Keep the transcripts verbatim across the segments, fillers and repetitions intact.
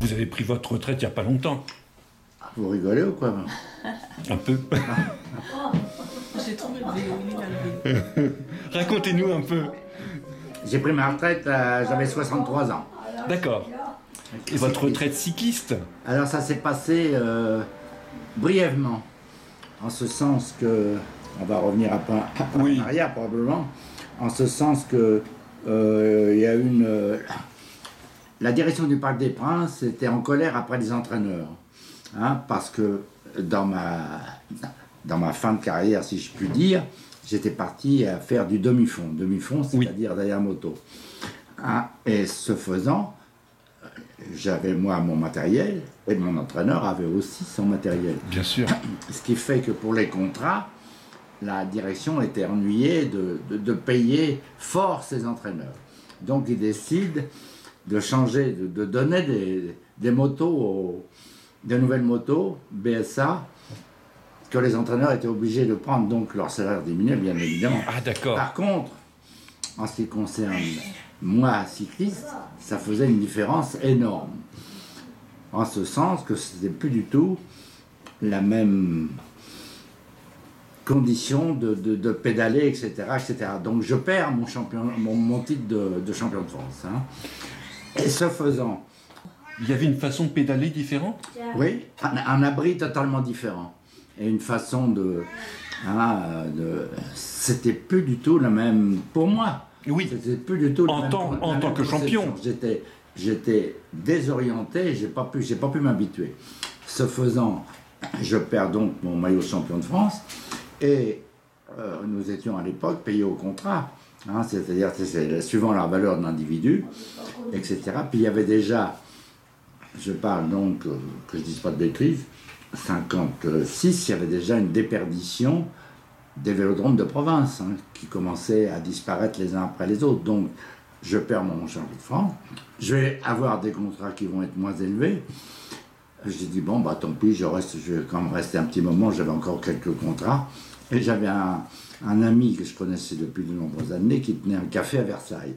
Vous avez pris votre retraite il n'y a pas longtemps. Vous rigolez ou quoi? Un peu. J'ai trouvé le vélo. Racontez-nous un peu. J'ai pris ma retraite, euh, j'avais soixante-trois ans. D'accord. Et votre retraite cycliste? Alors ça s'est passé euh, brièvement, en ce sens que, on va revenir un peu en arrière probablement, en ce sens que euh, y a une, euh, la direction du Parc des Princes était en colère après les entraîneurs, hein, parce que dans ma, dans ma fin de carrière, si je puis dire, j'étais parti à faire du demi-fond, demi-fond c'est-à-dire oui. derrière moto, hein, et ce faisant, j'avais moi mon matériel et mon entraîneur avait aussi son matériel. Bien sûr. Ce qui fait que pour les contrats, la direction était ennuyée de, de, de payer fort ses entraîneurs. Donc ils décident de changer, de, de donner des, des motos, aux, des nouvelles motos, B S A, que les entraîneurs étaient obligés de prendre. Donc leur salaire diminuait bien évidemment. Ah d'accord. Par contre, en ce qui concerne... moi, cycliste, ça faisait une différence énorme. En ce sens que ce n'était plus du tout la même condition de, de, de pédaler, et cetera, et cetera. Donc je perds mon, champion, mon, mon titre de, de champion de France. Hein. Et ce faisant... Il y avait une façon de pédaler différente ? Oui, un, un abri totalement différent. Et une façon de... Hein, de c'était plus du tout la même pour moi. Oui, c'était plus du tout en, même, temps, en tant que champion. J'étais, j'étais désorienté, j'ai pas pu, j'ai pas pu m'habituer. Ce faisant, je perds donc mon maillot champion de France et euh, nous étions à l'époque payés au contrat, hein, c'est-à-dire c'est, suivant la valeur de l'individu, et cetera. Puis il y avait déjà, je parle donc, euh, que je dise pas de bêtises, cinquante-six, il y avait déjà une déperdition des vélodromes de province, hein, qui commençaient à disparaître les uns après les autres. Donc, je perds mon champion de France. Je vais avoir des contrats qui vont être moins élevés. J'ai dit, bon, bah tant pis, je, reste, je vais quand même rester un petit moment. J'avais encore quelques contrats. Et j'avais un, un ami que je connaissais depuis de nombreuses années qui tenait un café à Versailles.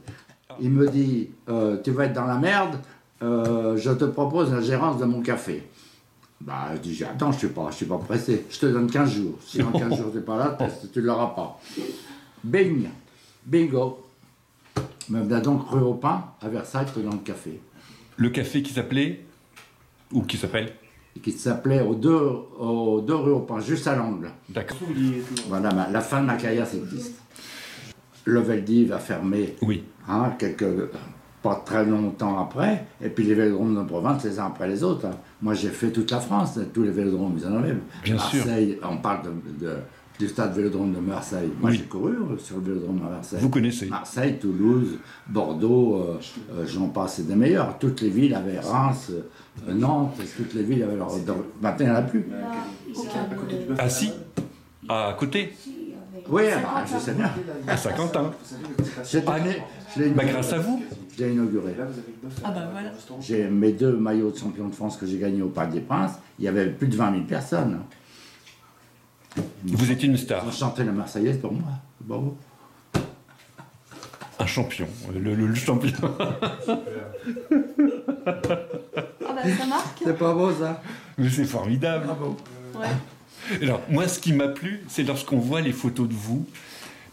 Il me dit, euh, tu vas être dans la merde, euh, je te propose la gérance de mon café. Bah, je dis, attends, je ne suis pas, je suis pas pressé, je te donne quinze jours. Si dans quinze jours tu n'es pas là, tu ne l'auras pas. Bing, bingo. Me venait donc rue au pain à Versailles, dans le café. Le café qui s'appelait, ou qui s'appelle? Qui s'appelait aux deux, aux deux rues au pain, juste à l'angle. D'accord. Voilà, bah, la fin de ma carrière cycliste. Le Veldiv a fermé, oui. Hein, quelques... pas très longtemps après, et puis les vélodromes de province, les uns après les autres. Moi, j'ai fait toute la France, tous les vélodromes, ils en avaient. Bien Marseille, sûr. On parle de, de, du stade vélodrome de Marseille. Moi, oui. J'ai couru sur le vélodrome de Marseille. Vous connaissez. Marseille, Toulouse, Bordeaux, euh, euh, j'en passe, c'est des meilleurs. Toutes les villes avaient Reims, euh, Nantes, toutes les villes avaient leur... Maintenant, il n'y en a plus. Ah si, à côté. Oui, bah, je sais bien. À Saint-Quentin. Bah, grâce à vous. Je l'ai inauguré. Ah bah voilà. J'ai mes deux maillots de champion de France que j'ai gagnés au Parc des Princes. Il y avait plus de vingt mille personnes. Vous étiez une star. Ils ont chanté la Marseillaise pour moi. Bravo. Un champion. Le, le, le champion. Ah bah ça marque. C'est pas beau ça. Mais c'est formidable. Bravo. Ouais. Alors moi ce qui m'a plu, c'est lorsqu'on voit les photos de vous.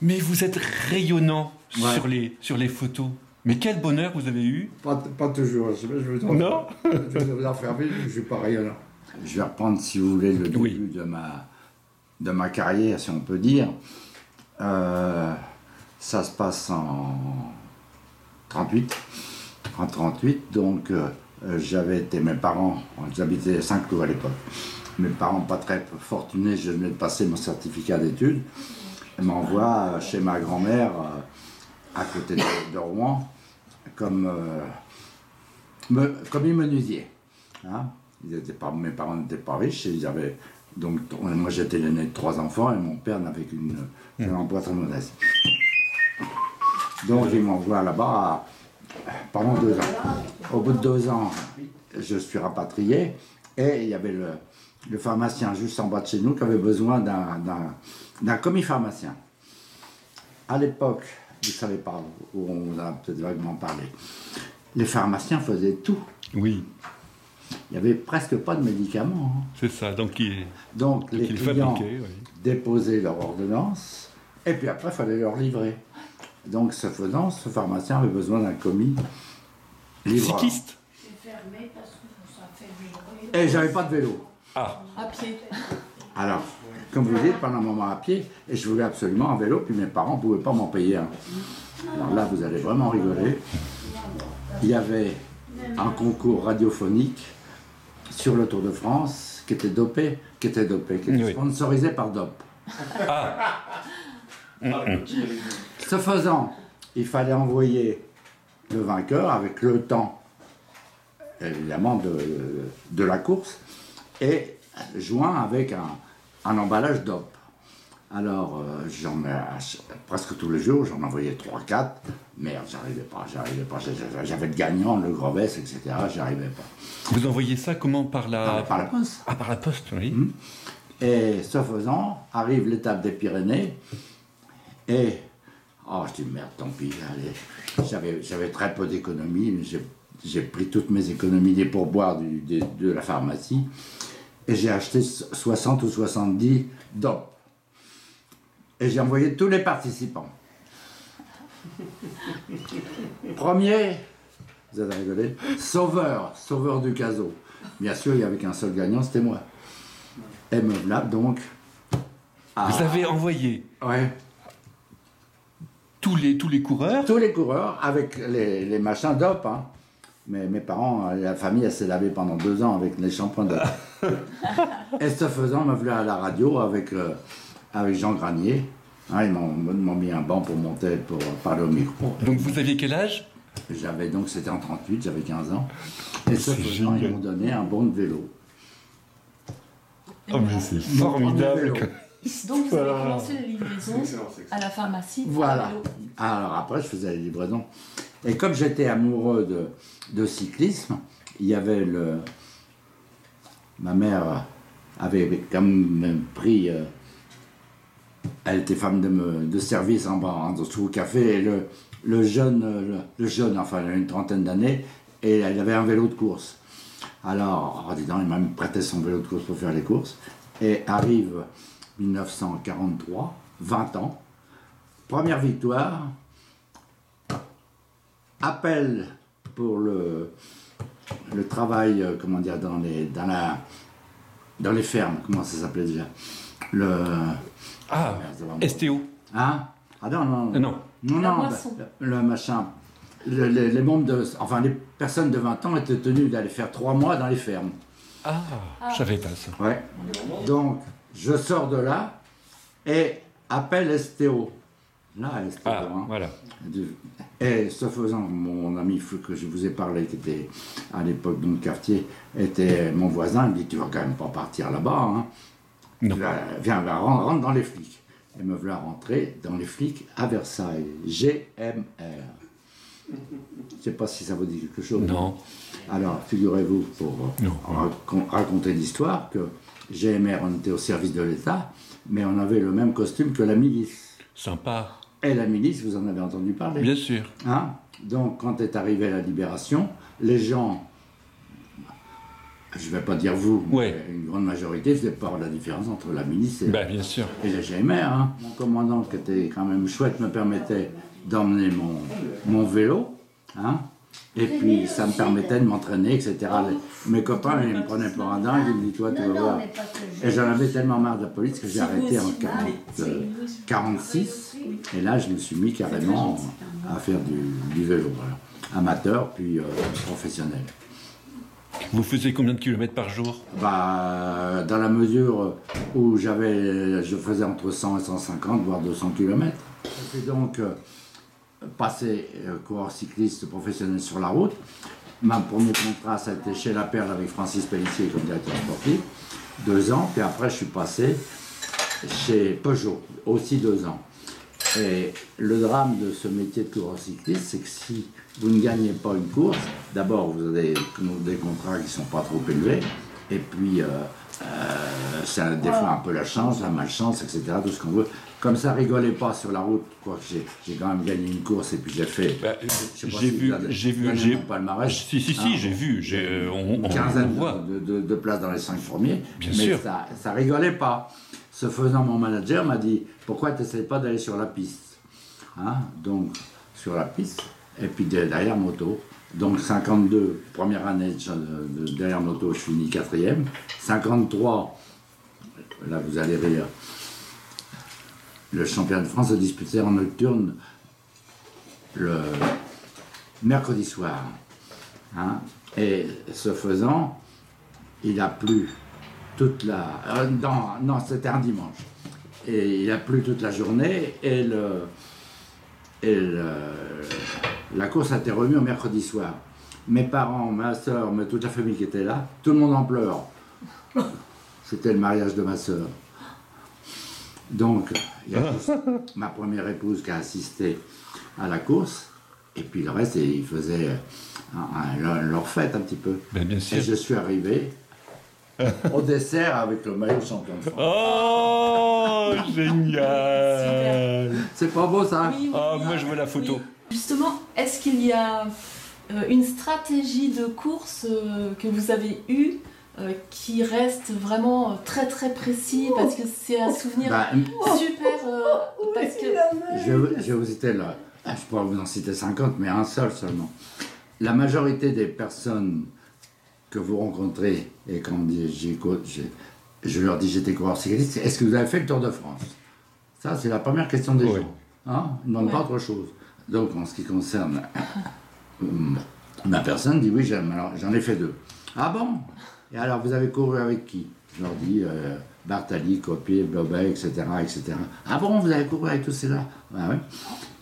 Mais vous êtes rayonnant ouais. sur, les, sur les photos. Mais quel bonheur vous avez eu? Pas, pas toujours, je veux en... Non. Je vais vous enfermer, je ne suis pas rayonnant. Je vais reprendre, si vous voulez, le début oui. de, ma, de ma carrière, si on peut dire. Euh, ça se passe en trente-huit. En trente-huit, donc, euh, j'avais été, mes parents, j'habitais à Saint-Cloud à l'époque. Mes parents, pas très fortunés, je venais de passer mon certificat d'études. Ils m'envoient euh, chez ma grand-mère... Euh, à côté de, de Rouen, comme, euh, me, comme ils menuisaient. Hein, ils étaient pas, mes parents n'étaient pas riches, et ils avaient, donc, moi j'étais l'aîné de trois enfants, et mon père n'avait qu'une mmh. emploi très modeste. Donc ils m'envoient là-bas à, pendant deux ans. Au bout de deux ans, je suis rapatrié, et il y avait le, le pharmacien juste en bas de chez nous qui avait besoin d'un, d'un, d'un commis pharmacien. À l'époque, vous ne savez pas, on vous a peut-être vaguement parlé. Les pharmaciens faisaient tout. Oui. il n'y avait presque pas de médicaments. Hein. C'est ça, donc ils, donc, donc les ils clients fabriquaient, oui. déposaient leur ordonnance, et puis après, il fallait leur livrer. Donc, ce faisant, ce pharmacien avait besoin d'un commis livreur. Cycliste. C'est fermé parce que ça fait du bruit. Et j'avais pas de vélo. Ah. À pied. Alors, comme vous dites, pendant un moment à pied, et je voulais absolument un vélo, puis mes parents ne pouvaient pas m'en payer un. Alors là, vous allez vraiment rigoler. Il y avait un concours radiophonique sur le Tour de France qui était dopé, qui était dopé, qui était oui. sponsorisé par D O P. Ah. Ce faisant, il fallait envoyer le vainqueur avec le temps, évidemment, de, de la course, et joint avec un, un emballage D O P. Alors, euh, j'en ai, presque tous les jours, j'en envoyais trois quatre. Merde, j'arrivais pas, j'arrivais pas. J'avais le gagnant, le Grevesse, et cetera. J'arrivais pas. Vous envoyez ça comment? Par la... Par la poste. Ah, par la poste, oui. Mmh. Et ce faisant, arrive l'étape des Pyrénées. Et, oh, je dis merde, tant pis. Allez. J'avais, j'avais très peu d'économies. J'ai, j'ai pris toutes mes économies des pourboires du, des, de la pharmacie. Et j'ai acheté soixante ou soixante-dix D O P. Et j'ai envoyé tous les participants. Premier, vous allez rigoler, sauveur, sauveur du caso. Bien sûr, il n'y avait qu'un seul gagnant, c'était moi. Et me voilà donc. À... Vous avez envoyé ouais. tous, les, tous les coureurs Tous les coureurs, avec les, les machins d'O P. Hein. Mais mes parents, la famille, elle s'est lavée pendant deux ans avec les shampoings d'O P. Et ce faisant, me voilà à la radio avec. Euh, Avec Jean Granier, hein, ils m'ont, m'ont mis un banc pour monter, pour parler au micro. Donc vous aviez quel âge? J'avais donc, c'était en trente-huit, j'avais quinze ans. Et ce faisant, ils m'ont donné un bon de vélo. Oh mais c'est formidable. Donc vous avez commencé les livraisons à la pharmacie. Voilà. Alors après, je faisais les livraisons. Et comme j'étais amoureux de, de cyclisme, il y avait le... Ma mère avait quand même pris... Euh, Elle était femme de, me, de service en bas, sous le café, et le, le, jeune, le, le jeune, enfin une trentaine d'années, et elle avait un vélo de course. Alors, oh, dis donc, il m'a même prêté son vélo de course pour faire les courses, et arrive dix-neuf cent quarante-trois, vingt ans, première victoire, appel pour le, le travail, comment dire, dans les, dans la, dans les fermes, comment ça s'appelait déjà le... Ah, S T O. Hein? Ah non, non. Non, non, non le, le machin. Le, le, les membres de. Enfin, les personnes de vingt ans étaient tenues d'aller faire trois mois dans les fermes. Ah, ah. Je savais pas ça. Ouais. Donc, je sors de là et appelle S T O. Là, S T O. Ah, hein. Voilà. Et ce faisant, mon ami que je vous ai parlé, qui était à l'époque dans le quartier, était mon voisin, il me dit: tu vas quand même pas partir là-bas, hein. Non. Viens, rentre dans les flics. Et me voilà rentré dans les flics à Versailles. G M R. Je ne sais pas si ça vous dit quelque chose. Non. Alors, figurez-vous, pour rac- raconter l'histoire, que G M R, on était au service de l'État, mais on avait le même costume que la milice. Sympa. Et la milice, vous en avez entendu parler. Bien sûr. Hein? Donc, quand est arrivée la libération, les gens... Je ne vais pas dire vous, mais ouais. Une grande majorité faisait pas la différence entre la milice et, bah, bien sûr. Et la G M R. Hein. Mon commandant, qui était quand même chouette, me permettait d'emmener mon, mon vélo. Hein. Et puis, ça me permettait de m'entraîner, et cetera. Les, mes copains, ils me prenaient pour un dingue, ils me disaient: toi, tu vas voir. Et j'en avais tellement marre de la police que j'ai arrêté en quarante, quarante-six. Et là, je me suis mis carrément à faire du, du vélo. Voilà. Amateur, puis euh, professionnel. Vous faisiez combien de kilomètres par jour? Bah, dans la mesure où j'avais, je faisais entre cent et cent cinquante, voire deux cents kilomètres. J'ai donc euh, passé euh, coureur cycliste professionnel sur la route. Mon premier contrat, ça a été chez La Perle avec Francis Pellissier comme directeur sportif, deux ans. Puis après, je suis passé chez Peugeot, aussi deux ans. Et le drame de ce métier de coureur cycliste, c'est que si vous ne gagnez pas une course, d'abord vous avez des contrats qui ne sont pas trop élevés, et puis euh, euh, ça défend un peu la chance, la malchance, et cetera, tout ce qu'on veut. Comme ça rigolait pas sur la route, quoi, j'ai, j'ai quand même gagné une course et puis j'ai fait. Bah, j'ai si vu, j'ai vu, j'ai palmarès. Si si si, hein, si j'ai vu, j'ai euh, on, on, quinzaine on de, de, de, de places dans les cinq premiers. Bien mais sûr. Ça, ça rigolait pas. Ce faisant, mon manager m'a dit pourquoi tu n'essayes pas d'aller sur la piste, hein, donc sur la piste et puis derrière moto. Donc cinquante-deux, première année de, de, derrière moto, je finis quatrième. cinquante-trois, là vous allez rire. Le championnat de France se disputait en nocturne le mercredi soir. Hein, et ce faisant, il a plu toute la... Euh, non, non, c'était un dimanche. Et il a plu toute la journée et, le, et le, la course a été remise au mercredi soir. Mes parents, ma soeur, mais toute la famille qui était là, tout le monde en pleure. C'était le mariage de ma soeur. Donc, il y a ma première épouse qui a assisté à la course, et puis le reste, ils faisaient un, un, leur fête un petit peu. Ben, bien sûr. Et je suis arrivé au dessert avec le maillot champion de France. Oh, génial. C'est pas beau ça? Oui, oui, oh, oui, moi je veux la photo. Oui. Justement, est-ce qu'il y a euh, une stratégie de course euh, que vous avez eue Euh, qui reste vraiment euh, très très précis parce que c'est un souvenir bah, super euh, parce que je, je vous citer là, je pourrais vous en citer cinquante mais un seul seulement. La majorité des personnes que vous rencontrez et quand j'écoute, je leur dis j'étais coureur cycliste, est-ce que vous avez fait le Tour de France? Ça c'est la première question des oui. gens. Hein, ils ne demandent ouais. pas autre chose. Donc en ce qui concerne ma personne dit oui j'aime, alors j'en ai fait deux. Ah bon? Et alors, vous avez couru avec qui? Je leur dis, euh, Bartali, Coppi, Bobet, et cetera, et cetera. Ah bon, vous avez couru avec tous ceux-là? Ah oui.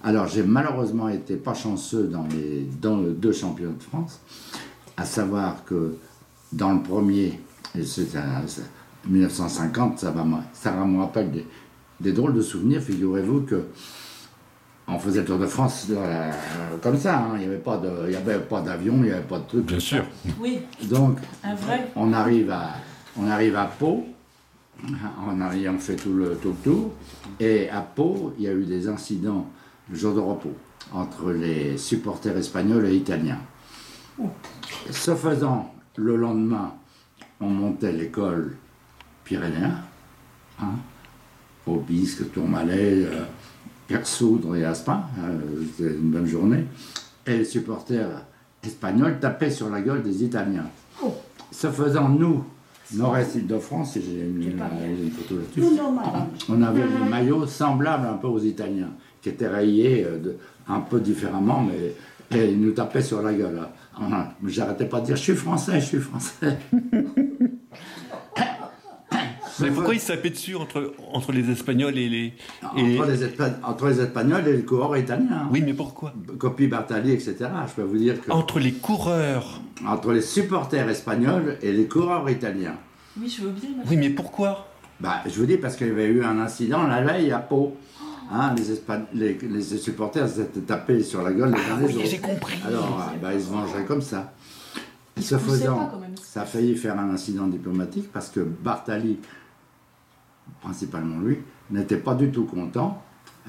Alors, j'ai malheureusement été pas chanceux dans les dans le deux championnats de France, à savoir que dans le premier, c'est à mille neuf cent cinquante, ça, va, ça me rappelle des, des drôles de souvenirs. Figurez-vous que on faisait le Tour de France euh, comme ça, hein. Il n'y avait pas de, il n'y avait pas d'avion, il n'y avait pas de truc. Bien sûr. Oui. Donc, un vrai. On arrive à, on arrive à Pau, on arrive, on fait tout le, tout le tour, et à Pau, il y a eu des incidents le jour de repos entre les supporters espagnols et italiens. Oh. Ce faisant, le lendemain, on montait l'école pyrénéenne, hein, au Bisque, Tourmalet. Euh, Persoudre et Aspin, euh, c'était une bonne journée, et les supporters espagnols tapaient sur la gueule des Italiens. Oh. Ce faisant, nous, Nord-Est Île-de-France, et j'ai une, une photo là-dessus, on avait des maillots semblables un peu aux Italiens, qui étaient rayés euh, de, un peu différemment, mais et ils nous tapaient sur la gueule. Hein. J'arrêtais pas de dire « je suis français, je suis français ». Mais pourquoi ils se tapaient dessus entre, entre les Espagnols et les... Et... Entre, les Espa... entre les Espagnols et le coureur italien. Oui, mais pourquoi? Coppi, Bartali, et cetera. Je peux vous dire que... Entre les coureurs. Entre les supporters espagnols et les coureurs italiens. Oui, je veux bien. Oui, mais pourquoi? Bah, je vous dis parce qu'il y avait eu un incident la veille à Pau. Hein, les, Espa... les, les supporters s'étaient tapés sur la gueule les ah, uns oui, des autres. J'ai compris. Alors, bah, ils se vengeraient comme ça. Et ce faisant, ça a failli faire un incident diplomatique parce que Bartali... principalement lui, n'était pas du tout content.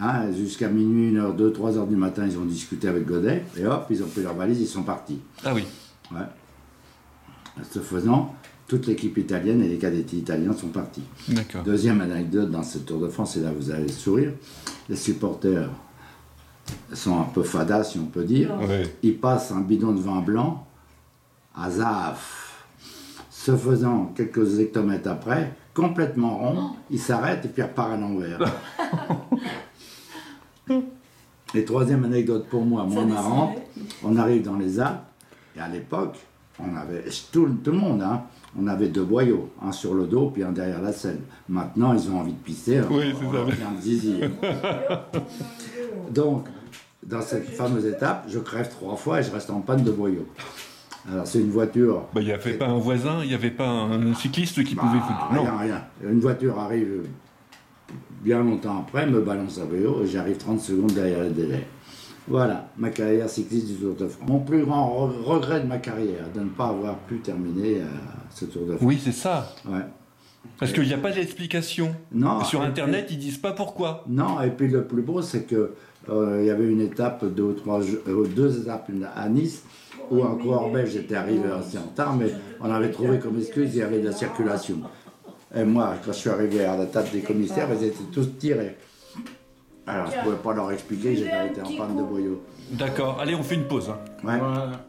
Hein, jusqu'à minuit, une heure, deux, trois heures du matin, ils ont discuté avec Godet, et hop, ils ont pris leur valise, ils sont partis. Ah oui. Ouais. Ce faisant, toute l'équipe italienne et les cadetti italiens sont partis. D'accord. Deuxième anecdote dans ce Tour de France, et là vous allez sourire, les supporters sont un peu fadas, si on peut dire. Oui. Ils passent un bidon de vin blanc à Zaf. Ce faisant, quelques hectomètres après, complètement rond, il s'arrête et puis il repart à l'envers. Et troisième anecdote pour moi, moins marrante, on arrive dans les Alpes, et à l'époque, on avait, tout, tout le monde, hein, on avait deux boyaux, un sur le dos puis un derrière la selle. Maintenant, ils ont envie de pisser, oui, on, on leur fait un zizi. Donc, dans cette fameuse étape, je crève trois fois et je reste en panne de boyaux. Alors c'est une voiture... Il bah, n'y avait pas un voisin, il n'y avait pas un cycliste qui bah, pouvait... Non, rien, rien. Une voiture arrive bien longtemps après, me balance à vélo et j'arrive trente secondes derrière le délai. Voilà, ma carrière cycliste du Tour de France. Mon plus grand re- regret de ma carrière, de ne pas avoir pu terminer euh, ce Tour de France. Oui, c'est ça. Ouais. Parce qu'il n'y a pas d'explication. Non. Sur Internet, puis, ils ne disent pas pourquoi. Non, et puis le plus beau, c'est que euh, y avait une étape, deux ou trois, euh, deux étapes à Nice, où un coureur belge était arrivé assez en retard, mais on avait trouvé comme excuse qu'il y avait de la circulation. Et moi, quand je suis arrivé à la table des commissaires, ils étaient tous tirés. Alors, je ne pouvais pas leur expliquer, j'avais été en panne de boyau. D'accord, allez, on fait une pause. Hein. Ouais. Voilà.